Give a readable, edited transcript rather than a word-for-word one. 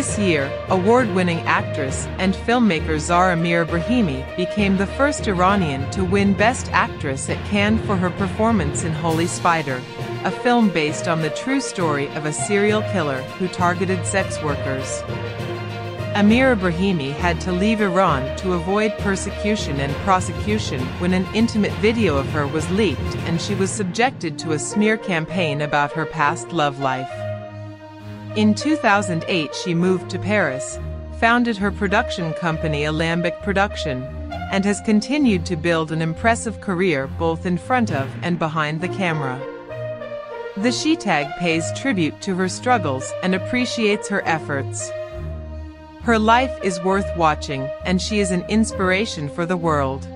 This year, award-winning actress and filmmaker Zar Amir Ebrahimi became the first Iranian to win Best Actress at Cannes for her performance in Holy Spider, a film based on the true story of a serial killer who targeted sex workers. Amir Ebrahimi had to leave Iran to avoid persecution and prosecution when an intimate video of her was leaked and she was subjected to a smear campaign about her past love life. In 2008 she moved to Paris, founded her production company Alambic Production, and has continued to build an impressive career both in front of and behind the camera. The SHETAG pays tribute to her struggles and appreciates her efforts. Her life is worth watching, and she is an inspiration for the world.